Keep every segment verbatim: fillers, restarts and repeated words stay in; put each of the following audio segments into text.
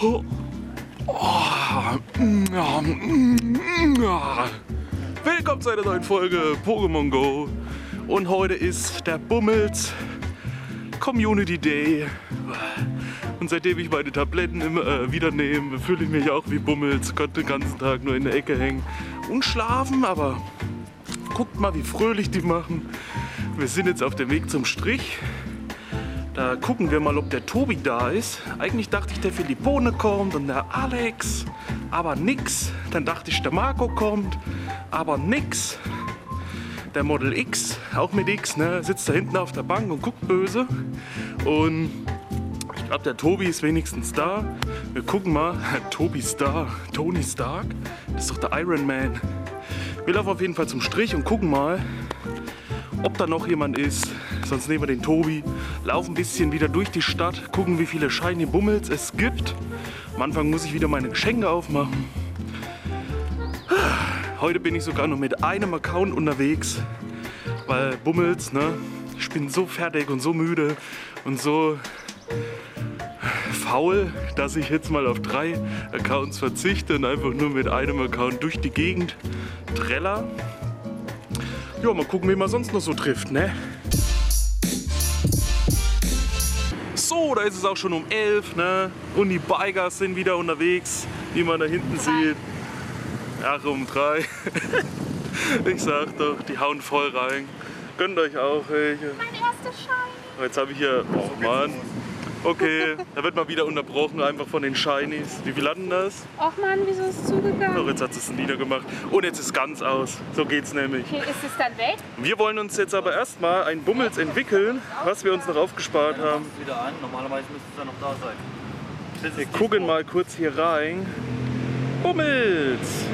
Oh. Willkommen zu einer neuen Folge Pokémon Go. Und heute ist der Bummelz Community Day. Und seitdem ich meine Tabletten immer äh, wieder nehme, fühle ich mich auch wie Bummelz. Könnte den ganzen Tag nur in der Ecke hängen und schlafen, aber guckt mal, wie fröhlich die machen. Wir sind jetzt auf dem Weg zum Strich. Da gucken wir mal, ob der Tobi da ist. Eigentlich dachte ich, der Filippone kommt und der Alex, aber nix. Dann dachte ich, der Marco kommt, aber nix. Der Model X, auch mit X, ne, sitzt da hinten auf der Bank und guckt böse. Und ich glaube, der Tobi ist wenigstens da. Wir gucken mal, Tobi Stark, Tony Stark, das ist doch der Iron Man. Wir laufen auf jeden Fall zum Strich und gucken mal, ob da noch jemand ist. Sonst nehmen wir den Tobi, laufen ein bisschen wieder durch die Stadt, gucken, wie viele shiny Bummels es gibt. Am Anfang muss ich wieder meine Geschenke aufmachen. Heute bin ich sogar nur mit einem Account unterwegs, weil Bummels, ne? Ich bin so fertig und so müde und so faul, dass ich jetzt mal auf drei Accounts verzichte und einfach nur mit einem Account durch die Gegend treller. Ja, mal gucken, wen man sonst noch so trifft, ne? So, da ist es auch schon um elf, ne? Und die Bikers sind wieder unterwegs, wie man da hinten sieht. Ach, um drei. Ich sag doch, die hauen voll rein. Gönnt euch auch welche. Mein erster Shiny. Jetzt habe ich hier, oh Mann. Okay, da wird mal wieder unterbrochen, einfach von den Shinies. Wie viel hatten das? Och Mann, wieso ist es zugegangen? Doch, jetzt hat es niedergemacht. Und jetzt ist ganz aus. So geht's nämlich. Okay, ist es dann weg? Wir wollen uns jetzt aber erstmal einen Bummels entwickeln, was wir uns noch aufgespart haben. Wieder an. Normalerweise müsste es dann noch da sein. Wir gucken mal kurz hier rein. Bummels!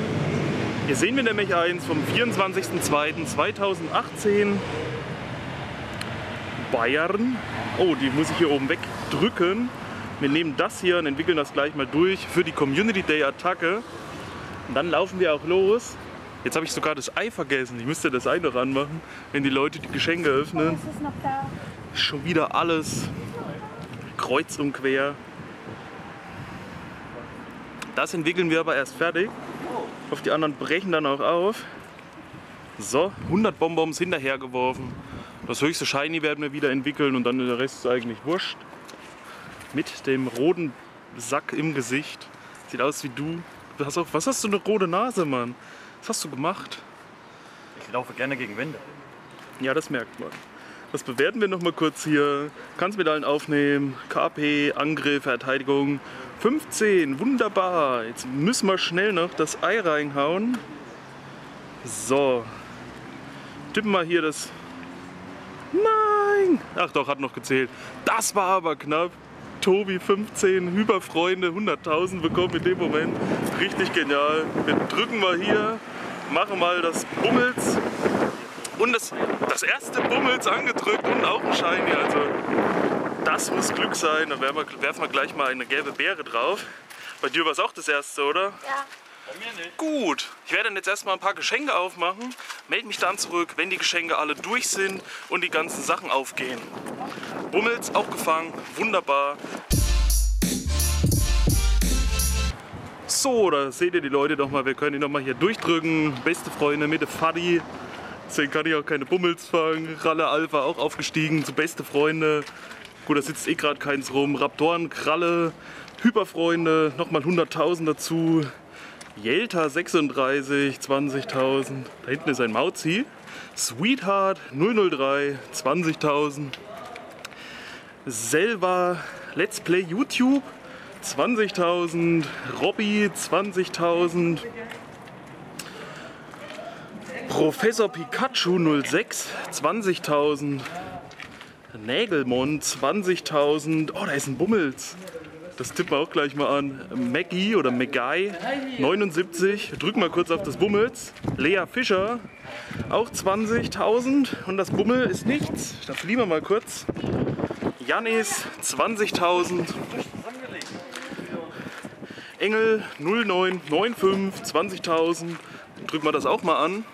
Hier sehen wir nämlich eins vom vierundzwanzigsten zweiten zweitausendachtzehn. Bayern. Oh, die muss ich hier oben wegdrücken. Wir nehmen das hier und entwickeln das gleich mal durch für die Community Day Attacke. Und dann laufen wir auch los. Jetzt habe ich sogar das Ei vergessen. Ich müsste das Ei noch anmachen, wenn die Leute die Geschenke öffnen. Oh, ist es noch da? Schon wieder alles kreuz und quer. Das entwickeln wir aber erst fertig. Auf die anderen brechen dann auch auf. So, hundert Bonbons hinterher geworfen. Das höchste Shiny werden wir wieder entwickeln und dann der Rest ist eigentlich wurscht. Mit dem roten Sack im Gesicht. Sieht aus wie du. du hast auch, was hast du eine rote Nase, Mann? Was hast du gemacht? Ich laufe gerne gegen Wände. Ja, das merkt man. Das bewerten wir noch mal kurz hier. Kanzmedaillen aufnehmen, K P, Angriff, Verteidigung. fünfzehn, wunderbar. Jetzt müssen wir schnell noch das Ei reinhauen. So. Tippen wir hier das... Nein! Ach doch, hat noch gezählt. Das war aber knapp. Tobi fünfzehn, Hyperfreunde, hunderttausend bekommen in dem Moment. Richtig genial. Wir drücken mal hier, machen mal das Bummels. Und das, das erste Bummels angedrückt und auch ein Shiny. Also das muss Glück sein. Da werfen wir, werfen wir gleich mal eine gelbe Beere drauf. Bei dir war es auch das erste, oder? Ja. Bei mir nicht. Gut, ich werde dann jetzt erstmal ein paar Geschenke aufmachen, melde mich dann zurück, wenn die Geschenke alle durch sind und die ganzen Sachen aufgehen. Bummels auch gefangen, wunderbar. So, da seht ihr die Leute doch mal, wir können die noch mal hier durchdrücken. Beste Freunde mit der Fadi, deswegen kann ich auch keine Bummels fangen. Ralle Alpha auch aufgestiegen zu Beste Freunde. Gut, da sitzt eh gerade keins rum. Raptoren, Kralle, Hyperfreunde, nochmal hunderttausend dazu. Jelta sechsunddreißig, zwanzigtausend, da hinten ist ein Mauzi, Sweetheart null null drei, zwanzigtausend, Selva Let's Play YouTube zwanzigtausend, Robby zwanzigtausend, Professor Pikachu null sechs, zwanzigtausend, Nägelmon zwanzigtausend, oh, da ist ein Bummels. Das tippen wir auch gleich mal an. Maggie oder Megai neunundsiebzig. Drück mal kurz auf das Bummels. Lea Fischer auch zwanzigtausend. Und das Bummel ist nichts. Da fliehen wir mal kurz. Janis zwanzigtausend. Engel null neun neun fünf zwanzigtausend. Drück mal das auch mal an.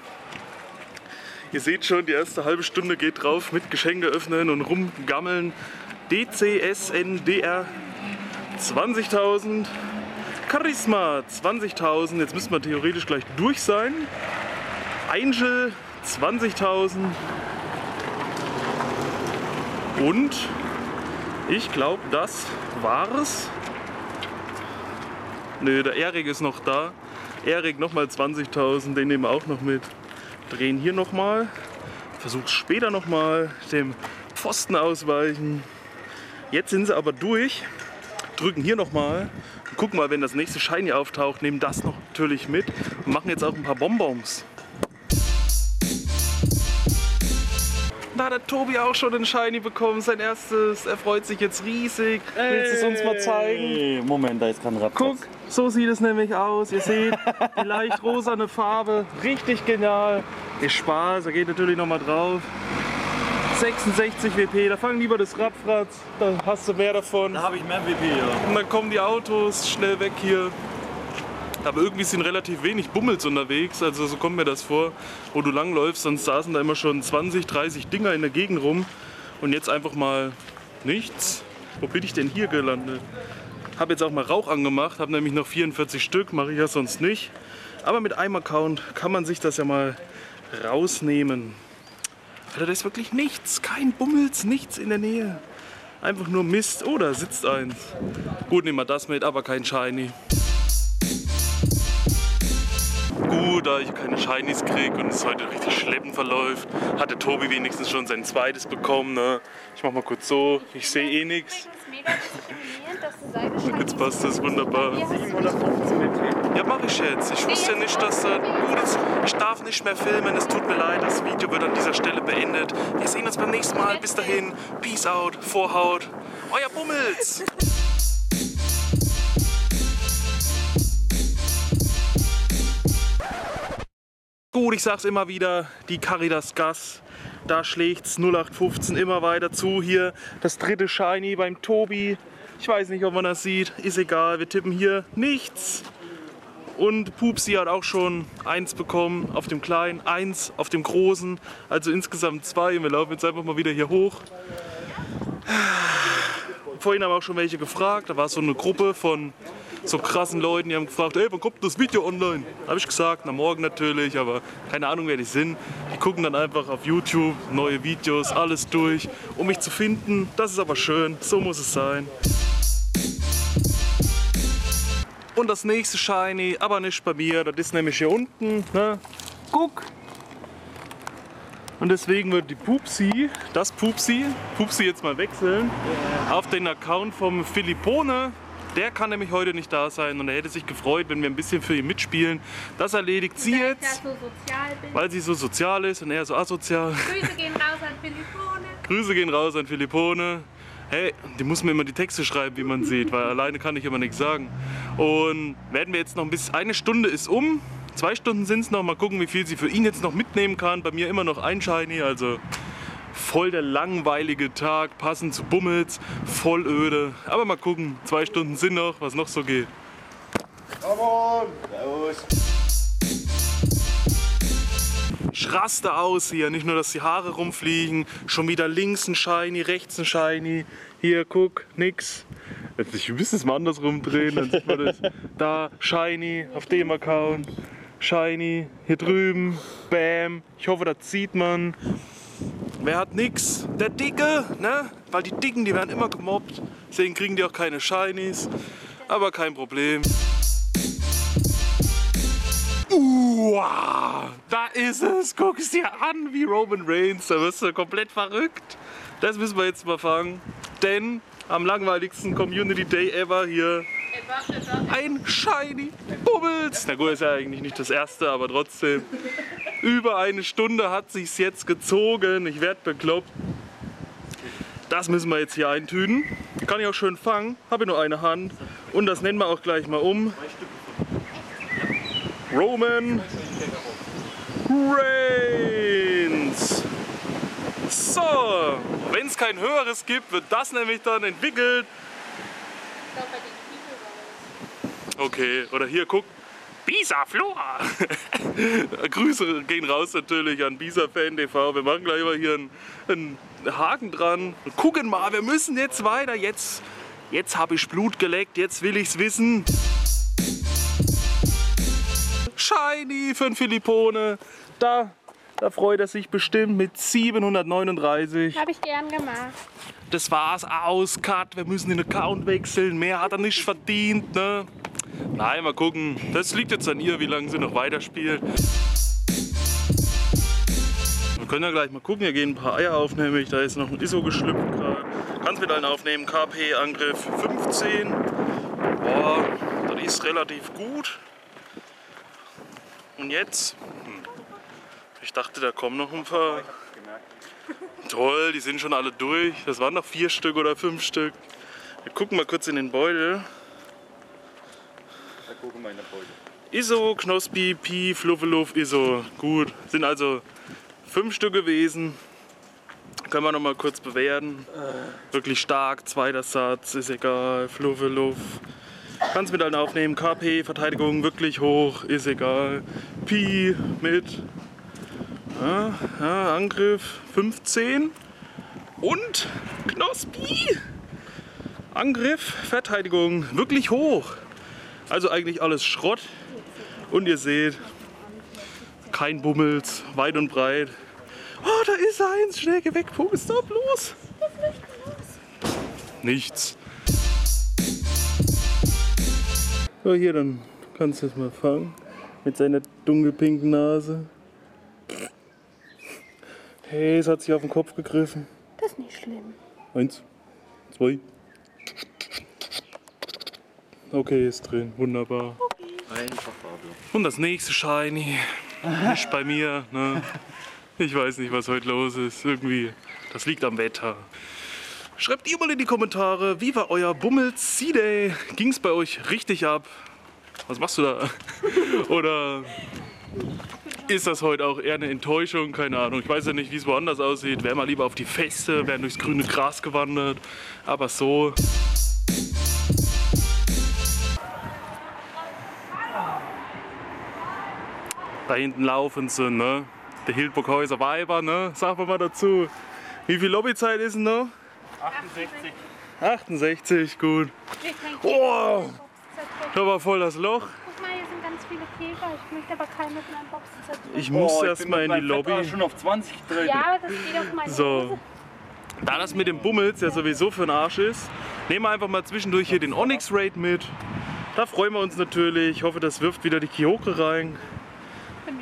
Ihr seht schon, die erste halbe Stunde geht drauf mit Geschenke öffnen und rumgammeln. D C S N D R zwanzigtausend. Charisma zwanzigtausend. Jetzt müssen wir theoretisch gleich durch sein. Angel zwanzigtausend. Und ich glaube, das war's. Nö, der Erik ist noch da. Erik nochmal zwanzigtausend, den nehmen wir auch noch mit. Drehen hier nochmal. Versuch's später nochmal, dem Pfosten ausweichen. Jetzt sind sie aber durch. Drücken hier nochmal. Gucken mal, wenn das nächste Shiny auftaucht, nehmen das noch natürlich mit. Und machen jetzt auch ein paar Bonbons. Da hat der Tobi auch schon den Shiny bekommen, sein erstes. Er freut sich jetzt riesig. Ey. Willst du es uns mal zeigen? Moment, da ist gerade ein Raps. Guck, so sieht es nämlich aus. Ihr seht, die leicht rosane Farbe. Richtig genial. Ist Spaß, da geht natürlich nochmal drauf. sechsundsechzig W P, da fang lieber das Rapfratz, da hast du mehr davon. Da habe ich mehr W P, ja. Und dann kommen die Autos schnell weg hier. Aber irgendwie sind relativ wenig Bummels unterwegs, also so kommt mir das vor, wo du langläufst, sonst saßen da immer schon zwanzig, dreißig Dinger in der Gegend rum und jetzt einfach mal nichts. Wo bin ich denn hier gelandet? Habe jetzt auch mal Rauch angemacht, habe nämlich noch vierundvierzig Stück, mache ich ja sonst nicht. Aber mit einem Account kann man sich das ja mal rausnehmen. Alter, da ist wirklich nichts, kein Bummels, nichts in der Nähe. Einfach nur Mist. Oh, da sitzt eins. Gut, nehmen wir das mit, aber kein Shiny. Gut, da ich keine Shinies kriege und es heute richtig schleppend verläuft, hat der Tobi wenigstens schon sein zweites bekommen. Ne? Ich mach mal kurz so, ich sehe eh nichts. Jetzt passt das wunderbar. Ja, mach ich jetzt. Ich wusste ja nicht, dass das gut ist. Ich darf nicht mehr filmen, es tut mir leid. Das Video wird an dieser Stelle beendet. Wir sehen uns beim nächsten Mal. Bis dahin, Peace out, Vorhaut, euer Bummelz. Gut, ich sag's immer wieder, die Caritas Gas, da schlägt's null acht fünfzehn immer weiter zu. Hier das dritte Shiny beim Tobi. Ich weiß nicht, ob man das sieht, ist egal, wir tippen hier nichts. Und Pupsi hat auch schon eins bekommen auf dem kleinen, eins auf dem großen, also insgesamt zwei. Wir laufen jetzt einfach mal wieder hier hoch. Vorhin haben auch schon welche gefragt, da war so eine Gruppe von so krassen Leuten, die haben gefragt, ey, wann kommt das Video online? Habe ich gesagt, na morgen natürlich, aber keine Ahnung, wer die sind. Die gucken dann einfach auf YouTube, neue Videos, alles durch, um mich zu finden. Das ist aber schön, so muss es sein. Und das nächste Shiny, aber nicht bei mir, das ist nämlich hier unten, ne? Guck! Und deswegen wird die Pupsi, das Pupsi, Pupsi jetzt mal wechseln, yeah. Auf den Account vom Filippone. Der kann nämlich heute nicht da sein und er hätte sich gefreut, wenn wir ein bisschen für ihn mitspielen. Das erledigt sie jetzt, so weil sie so sozial ist und er so asozial. Grüße gehen raus an Filippone. Grüße gehen raus an Filippone. Hey, die muss mir immer die Texte schreiben, wie man sieht, weil alleine kann ich immer nichts sagen. Und werden wir jetzt noch ein bisschen, eine Stunde ist um, zwei Stunden sind es noch, mal gucken, wie viel sie für ihn jetzt noch mitnehmen kann. Bei mir immer noch ein Shiny, also... Voll der langweilige Tag, passend zu Bummelz, voll öde. Aber mal gucken, zwei Stunden sind noch, was noch so geht. Ich raste aus hier, nicht nur, dass die Haare rumfliegen, schon wieder links ein Shiny, rechts ein Shiny. Hier, guck, nix. Ich müsste es mal andersrum drehen, dann sieht man das. Da, Shiny, auf dem Account, Shiny, hier drüben, bam. Ich hoffe, das sieht man. Wer hat nix? Der Dicke, ne? Weil die Dicken, die werden immer gemobbt. Deswegen kriegen die auch keine Shinies. Aber kein Problem. Uah, da ist es. Guck es dir an wie Roman Reigns. Da wirst du komplett verrückt. Das müssen wir jetzt mal fangen. Denn am langweiligsten Community Day ever hier. Ein Shiny Bummelz. Na gut, ist ja eigentlich nicht das erste, aber trotzdem. Über eine Stunde hat sich's jetzt gezogen. Ich werde bekloppt. Das müssen wir jetzt hier eintüten. Kann ich auch schön fangen. Habe nur eine Hand. Und das nennen wir auch gleich mal um. Roman Reigns. So, wenn es kein höheres gibt, wird das nämlich dann entwickelt. Okay, oder hier guckt. Bisa Flora! Grüße gehen raus natürlich an Bisa Fan T V. Wir machen gleich mal hier einen, einen Haken dran. Gucken mal, wir müssen jetzt weiter. Jetzt Jetzt habe ich Blut geleckt, jetzt will ich's wissen. Shiny für den Filippone. Da, da freut er sich bestimmt mit siebenhundertneununddreißig. Habe ich gern gemacht. Das war's, aus, Cut. Wir müssen den Account wechseln. Mehr hat er nicht verdient, ne? Nein, mal gucken. Das liegt jetzt an ihr, wie lange sie noch weiterspielt. Wir können ja gleich mal gucken. Hier gehen ein paar Eier auf, nämlich. Da ist noch ein I S O geschlüpft gerade. Kannst mit allen aufnehmen. K P-Angriff fünfzehn. Boah, das ist relativ gut. Und jetzt? Ich dachte, da kommen noch ein paar. Toll, die sind schon alle durch. Das waren noch vier Stück oder fünf Stück. Wir gucken mal kurz in den Beutel. Da gucken wir in den Beutel. I S O, Knospi, Pi, Fluffeluff, I S O. Gut, sind also fünf Stück gewesen. Können wir noch mal kurz bewerten. Wirklich stark, zweiter Satz, ist egal. Fluffeluff. Kannst mit allen aufnehmen. K P, Verteidigung wirklich hoch, ist egal. Pi mit. Ja, ja, Angriff fünfzehn und Knospi. Angriff, Verteidigung wirklich hoch. Also eigentlich alles Schrott. Und ihr seht, kein Bummelz, weit und breit. Oh, da ist er eins, schnell geh weg, Pokestop, los. Nichts. So, hier, dann kannst du es mal fangen. Mit seiner dunkelpinken Nase. Hey, es hat sich auf den Kopf gegriffen. Das ist nicht schlimm. Eins, zwei. Okay, ist drin. Wunderbar. Okay. Einfach Fabio. Und das nächste Shiny. Nicht bei mir. Ne? Ich weiß nicht, was heute los ist. Irgendwie, das liegt am Wetter. Schreibt ihr mal in die Kommentare, wie war euer Bummel-C-Day? Ging es bei euch richtig ab? Was machst du da? Oder... ist das heute auch eher eine Enttäuschung? Keine Ahnung. Ich weiß ja nicht, wie es woanders aussieht. Wären mal lieber auf die Feste, wären durchs grüne Gras gewandert. Aber so. Da hinten laufen sie, ne? Der Hildburghäuser Weiber, ne? Sagen wir mal dazu. Wie viel Lobbyzeit ist denn noch? achtundsechzig. achtundsechzig, gut. Oh! Da war voll das Loch. Viele Käfer, ich möchte aber keine mit meinem Boxen zertreten. Ich muss oh, erst ich mal in die Lobby. Ich schon auf zwanzig gedreht. Ja, das geht auf meine so. Hose. Da das mit dem Bummels ja sowieso für den Arsch ist, nehmen wir einfach mal zwischendurch hier den Onyx Raid mit. Da freuen wir uns natürlich. Ich hoffe, das wirft wieder die Kyokre rein.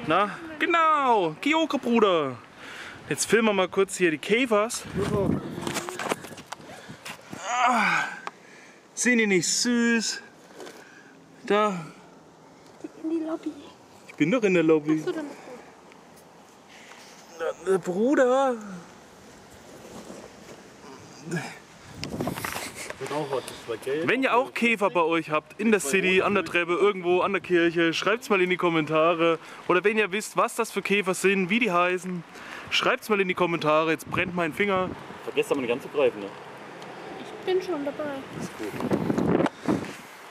Na, genau, Kyokre, Bruder. Jetzt filmen wir mal kurz hier die Käfers. Ah, sind die nicht süß? Da. In die Lobby. Ich bin doch in der Lobby. Was hast du denn? Bruder! Wenn ihr auch Käfer bei euch habt, in der City, an der Treppe, irgendwo, an der Kirche, schreibt's mal in die Kommentare. Oder wenn ihr wisst, was das für Käfer sind, wie die heißen, schreibt's mal in die Kommentare. Jetzt brennt mein Finger. Vergesst aber nicht ganz zu greifen, ne? Ich bin schon dabei. Ist gut.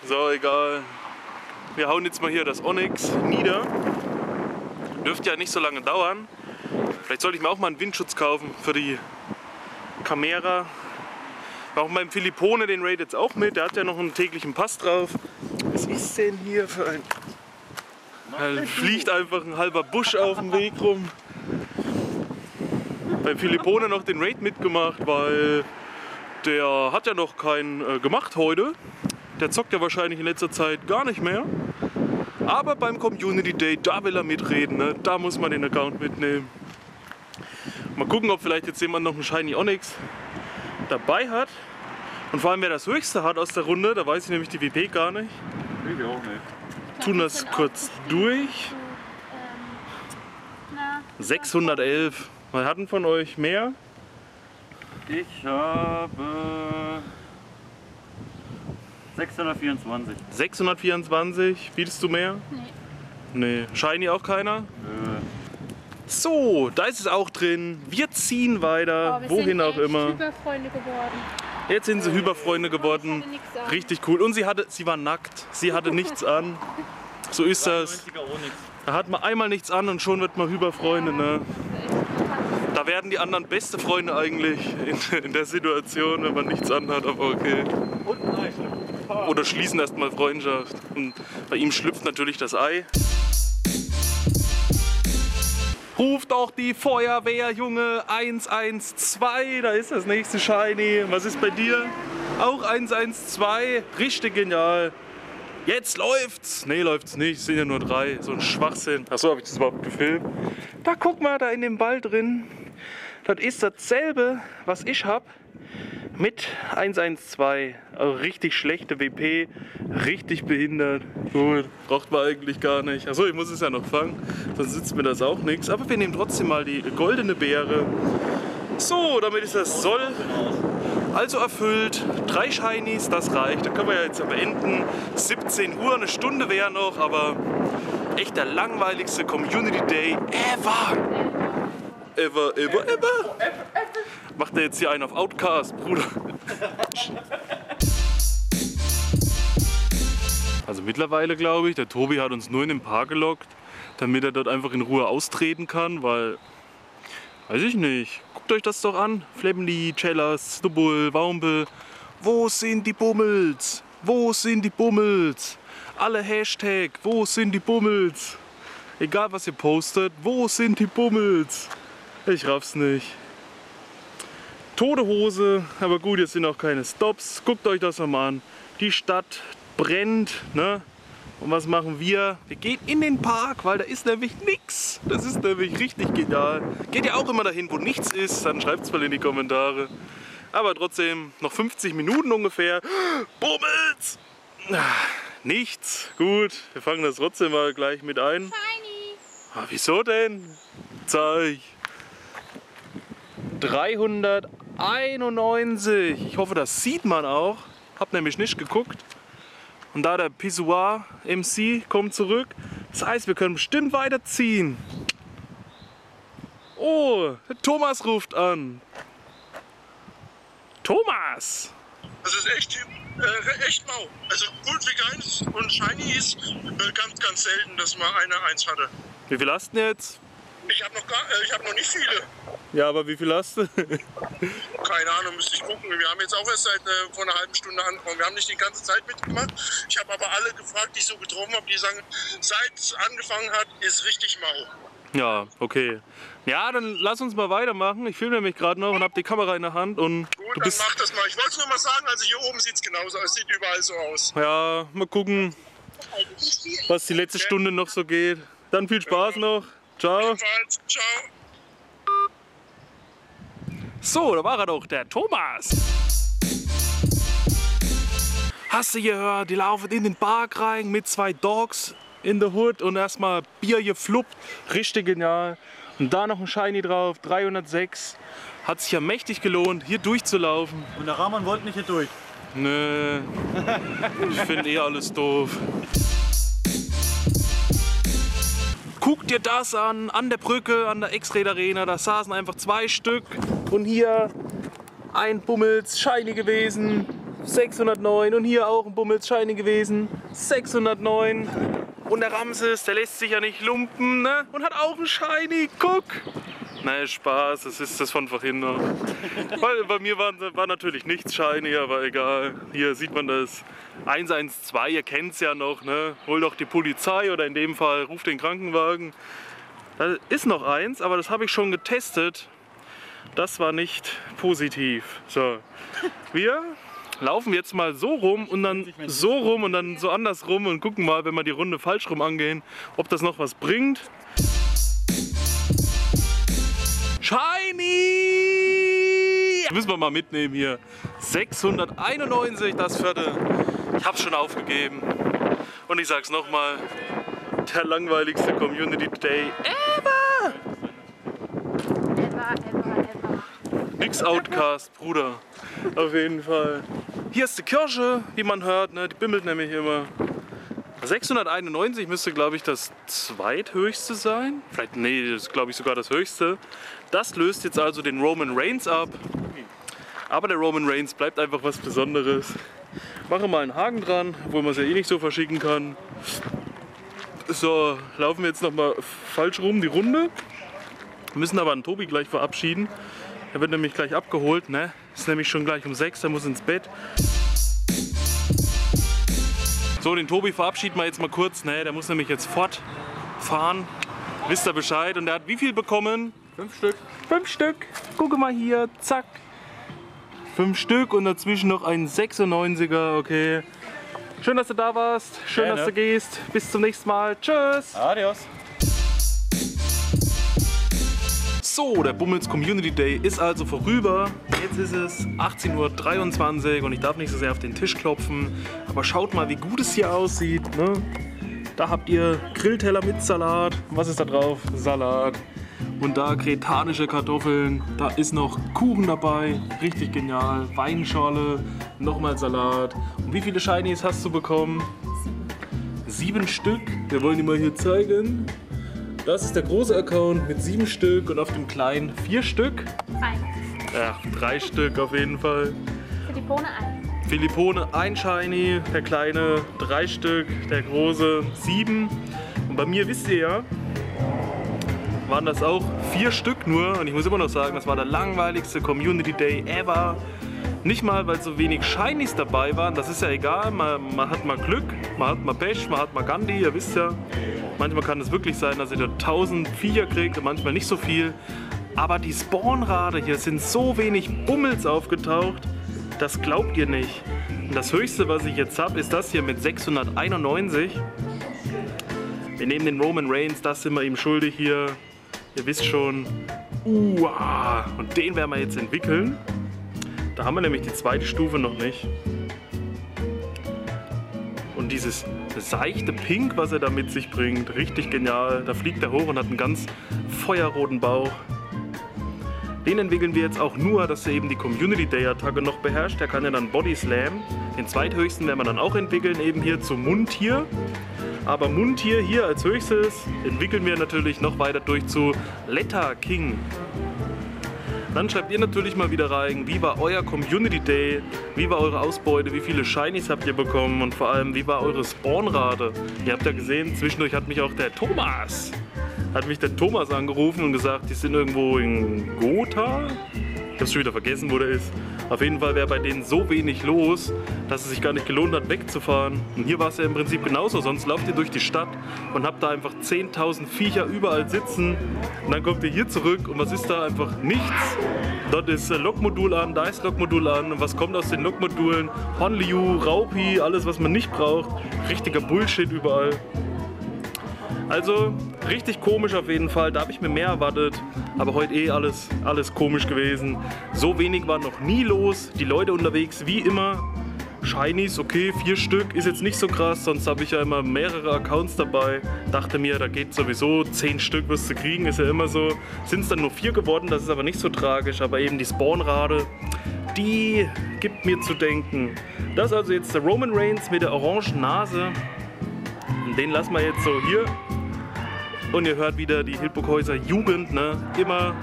So, egal. Wir hauen jetzt mal hier das Onyx nieder. Dürfte ja nicht so lange dauern. Vielleicht sollte ich mir auch mal einen Windschutz kaufen für die Kamera. Auch beim Filippone den Raid jetzt auch mit. Der hat ja noch einen täglichen Pass drauf. Was ist denn hier für ein... Da fliegt einfach ein halber Busch auf dem Weg rum. Beim Filippone noch den Raid mitgemacht, weil der hat ja noch keinen gemacht heute. Der zockt ja wahrscheinlich in letzter Zeit gar nicht mehr. Aber beim Community Day, da will er mitreden, ne? Da muss man den Account mitnehmen. Mal gucken, ob vielleicht jetzt jemand noch einen Shiny Onyx dabei hat. Und vor allem, wer das höchste hat aus der Runde, da weiß ich nämlich die W P gar nicht. Ich auch nicht. Tun das kurz durch. sechshundertelf. Was hatten von euch mehr? Ich habe... sechshundertvierundzwanzig. sechshundertvierundzwanzig? Bietest du mehr? Nee. Nee. Shiny auch keiner? Nö. So, da ist es auch drin. Wir ziehen weiter, oh, wir wohin sind auch immer. Hyperfreunde geworden. Jetzt sind sie Hyperfreunde geworden. Richtig cool. Und sie, hatte, sie war nackt. Sie hatte nichts an. So ist das. Da hat man einmal nichts an und schon wird man Hyperfreunde. Ne? Da werden die anderen beste Freunde eigentlich in, in der Situation, wenn man nichts anhat, aber okay. Oder schließen erstmal Freundschaft. Und bei ihm schlüpft natürlich das Ei. Ruft auch die Feuerwehr, Junge, eins eins zwei, da ist das nächste Shiny. Was ist bei dir? Auch eins eins zwei, richtig genial. Jetzt läuft's! Nee, läuft's nicht, es sind ja nur drei, so ein Schwachsinn. Achso, habe ich das überhaupt gefilmt? Da guck mal, da in dem Ball drin, das ist dasselbe, was ich habe mit eins eins zwei. Also richtig schlechte W P, richtig behindert. Gut, braucht man eigentlich gar nicht. Achso, ich muss es ja noch fangen, sonst sitzt mir das auch nichts. Aber wir nehmen trotzdem mal die goldene Beere. So, damit ist das soll. Also erfüllt, drei Shinies, das reicht. Dann können wir ja jetzt beenden. siebzehn Uhr, eine Stunde wäre noch, aber echt der langweiligste Community Day ever. Ever, ever, ever. Macht er jetzt hier einen auf Outcast, Bruder? Also mittlerweile glaube ich, der Tobi hat uns nur in den Park gelockt, damit er dort einfach in Ruhe austreten kann, weil... Weiß ich nicht. Guckt euch das doch an. Flemmli, Chellas, Snubbull, Baumble. Wo sind die Bummelz? Wo sind die Bummelz? Alle Hashtag, wo sind die Bummelz? Egal was ihr postet, wo sind die Bummelz? Ich raff's nicht. Todehose, aber gut, jetzt sind auch keine Stops. Guckt euch das nochmal an. Die Stadt brennt, ne? Und was machen wir? Wir gehen in den Park, weil da ist nämlich nichts. Das ist nämlich richtig genial. Geht ja auch immer dahin, wo nichts ist, dann schreibt es mal in die Kommentare. Aber trotzdem, noch fünfzig Minuten ungefähr. Bummelz! Nichts. Gut, wir fangen das trotzdem mal gleich mit ein. Shiny! Ah, wieso denn? Zeig! dreihunderteinundneunzig. Ich hoffe, das sieht man auch. Hab nämlich nicht geguckt. Und da der Pizzawo M C kommt zurück, das heißt, wir können bestimmt weiterziehen. Oh, der Thomas ruft an. Thomas! Das ist echt, äh, echt mau. Also Ultra-Eins und Shinies äh, ganz, ganz selten, dass man eine Eins hatte. Wie viel hast du denn jetzt? Ich habe noch, äh, ich hab noch nicht viele. Ja, aber wie viel hast du? Keine Ahnung, müsste ich gucken. Wir haben jetzt auch erst seit äh, vor einer halben Stunde angefangen. Wir haben nicht die ganze Zeit mitgemacht. Ich habe aber alle gefragt, die ich so getroffen habe, die sagen, seit es angefangen hat, ist richtig mau. Ja, okay. Ja, dann lass uns mal weitermachen. Ich filme nämlich gerade noch und habe die Kamera in der Hand. Und gut, du bist... dann mach das mal. Ich wollte es nur mal sagen, also hier oben sieht es genauso aus. Es sieht überall so aus. Ja, mal gucken, was die letzte Stunde noch so geht. Dann viel Spaß ja. noch. Ciao. Ciao. So, da war er doch, der Thomas. Hast du gehört, die laufen in den Park rein mit zwei Dogs in the Hood und erstmal Bier gefluppt. Richtig genial. Und da noch ein Shiny drauf, dreihundertsechs. Hat sich ja mächtig gelohnt, hier durchzulaufen. Und der Rahman wollte nicht hier durch. Nö, ich finde eh alles doof. Guck dir das an, an der Brücke, an der X-Ray-Arena, da saßen einfach zwei Stück. Und hier ein Bummelz, shiny gewesen, sechshundertneun. Und hier auch ein Bummelz, shiny gewesen, sechshundertneun. Und der Ramses, der lässt sich ja nicht lumpen, ne? Und hat auch ein shiny, guck! Nein, Spaß, das ist das von vorhin noch. Weil bei mir war, war natürlich nichts shiny, aber egal. Hier sieht man das eins eins zwei, ihr kennt es ja noch, ne? Hol doch die Polizei oder in dem Fall ruf den Krankenwagen. Da ist noch eins, aber das habe ich schon getestet. Das war nicht positiv. So, wir laufen jetzt mal so rum und dann so rum und dann so anders rum und gucken mal, wenn wir die Runde falsch rum angehen, ob das noch was bringt. Shiny! Müssen wir mal mitnehmen hier. sechshunderteinundneunzig, das vierte. Ich hab's schon aufgegeben. Und ich sag's nochmal, der langweiligste Community Day ever! Ever, ever, ever. Nix Outcast, Bruder. Auf jeden Fall. Hier ist die Kirsche, wie man hört, ne? Die bimmelt nämlich immer. sechshunderteinundneunzig müsste, glaube ich, das zweithöchste sein. Vielleicht, nee, das ist, glaube ich, sogar das höchste. Das löst jetzt also den Roman Reigns ab. Aber der Roman Reigns bleibt einfach was Besonderes. Mache mal einen Haken dran, obwohl man es ja eh nicht so verschicken kann. So, laufen wir jetzt nochmal falsch rum die Runde. Wir müssen aber an Tobi gleich verabschieden. Er wird nämlich gleich abgeholt, ne? Ist nämlich schon gleich um sechs, er muss ins Bett. So, den Tobi verabschieden wir jetzt mal kurz, ne? Der muss nämlich jetzt fortfahren. Wisst ihr Bescheid? Und der hat wie viel bekommen? Fünf Stück. Fünf Stück. Gucke mal hier, zack. Fünf Stück und dazwischen noch ein sechsundneunziger, okay. Schön, dass du da warst. Schön, ja, ne? dass du gehst. Bis zum nächsten Mal. Tschüss. Adios. So, der Bummelz Community Day ist also vorüber. Jetzt ist es achtzehn Uhr dreiundzwanzig und ich darf nicht so sehr auf den Tisch klopfen. Aber schaut mal, wie gut es hier aussieht. Ne? Da habt ihr Grillteller mit Salat. Was ist da drauf? Salat. Und da kretanische Kartoffeln. Da ist noch Kuchen dabei. Richtig genial. Weinschorle. Nochmal Salat. Und wie viele Shinies hast du bekommen? Sieben Stück. Wir wollen die mal hier zeigen. Das ist der große Account mit sieben Stück und auf dem kleinen vier Stück. Drei. Ja, drei Stück auf jeden Fall. Filippone ein. Filippone ein Shiny, der kleine drei Stück, der große sieben. Und bei mir, wisst ihr ja, waren das auch vier Stück nur. Und ich muss immer noch sagen, das war der langweiligste Community Day ever. Nicht mal, weil so wenig Shinies dabei waren, das ist ja egal, man, man hat mal Glück, man hat mal Pech, man hat mal Gandhi, ihr wisst ja. Manchmal kann es wirklich sein, dass ihr da tausend Viecher kriegt und manchmal nicht so viel. Aber die Spawnrate hier, sind so wenig Bummels aufgetaucht, das glaubt ihr nicht. Und das höchste, was ich jetzt habe, ist das hier mit sechshunderteinundneunzig. Wir nehmen den Roman Reigns, das sind wir ihm schuldig hier. Ihr wisst schon, uah, und den werden wir jetzt entwickeln. Da haben wir nämlich die zweite Stufe noch nicht. Und dieses seichte Pink, was er da mit sich bringt, richtig genial. Da fliegt er hoch und hat einen ganz feuerroten Bauch. Den entwickeln wir jetzt auch nur, dass er eben die Community Day Attacke noch beherrscht. Der kann ja dann Body Slam. Den zweithöchsten werden wir dann auch entwickeln, eben hier zu Mundtier. Aber Mundtier hier als höchstes entwickeln wir natürlich noch weiter durch zu Letter King. Dann schreibt ihr natürlich mal wieder rein, wie war euer Community Day, wie war eure Ausbeute, wie viele Shinies habt ihr bekommen und vor allem, wie war eure Spawnrate. Ihr habt ja gesehen, zwischendurch hat mich auch der Thomas, hat mich der Thomas angerufen und gesagt, die sind irgendwo in Gotha. Ich hab's schon wieder vergessen, wo der ist. Auf jeden Fall wäre bei denen so wenig los, dass es sich gar nicht gelohnt hat, wegzufahren. Und hier war es ja im Prinzip genauso. Sonst lauft ihr durch die Stadt und habt da einfach zehntausend Viecher überall sitzen. Und dann kommt ihr hier zurück und was ist da? Einfach nichts. Dort ist Lokmodul an, da ist Lokmodul an. Und was kommt aus den Lokmodulen? Honlyu, Raupi, alles, was man nicht braucht. Richtiger Bullshit überall. Also, richtig komisch auf jeden Fall, da habe ich mir mehr erwartet, aber heute eh alles, alles komisch gewesen. So wenig war noch nie los, die Leute unterwegs wie immer. Shinies, okay, vier Stück, ist jetzt nicht so krass, sonst habe ich ja immer mehrere Accounts dabei. Dachte mir, da geht sowieso, zehn Stück wirst du kriegen, ist ja immer so. Sind es dann nur vier geworden, das ist aber nicht so tragisch, aber eben die Spawnrate, die gibt mir zu denken. Das ist also jetzt der Roman Reigns mit der orangen Nase. Den lassen wir jetzt so hier. Und ihr hört wieder die Hildburghäuser Jugend, ne? Immer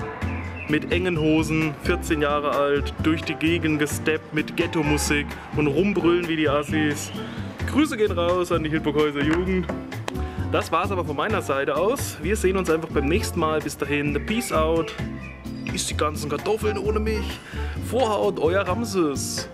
mit engen Hosen, vierzehn Jahre alt, durch die Gegend gesteppt mit Ghetto-Musik und rumbrüllen wie die Assis. Grüße gehen raus an die Hildburghäuser Jugend. Das war's aber von meiner Seite aus. Wir sehen uns einfach beim nächsten Mal. Bis dahin, peace out. Isst die ganzen Kartoffeln ohne mich. Vorhaut, euer Ramses.